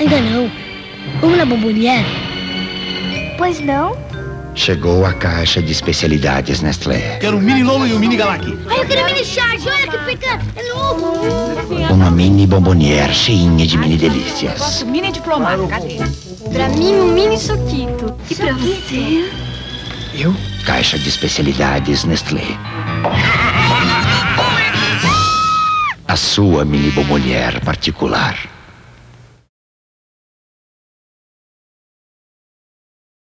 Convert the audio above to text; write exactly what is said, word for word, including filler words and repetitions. Ainda não. Vamos na bombonier? Pois não? Chegou a caixa de especialidades, Nestlé. Quero um mini Lolo e um mini Galac. Olha aquele mini charge, olha que picante. É novo. Uma mini bombonier cheinha de mini delícias. Gosto mini diplomata, cadê? Pra mim, um mini suquito. E pra você? Eu? Caixa de especialidades, Nestlé. A sua mini bombonier particular.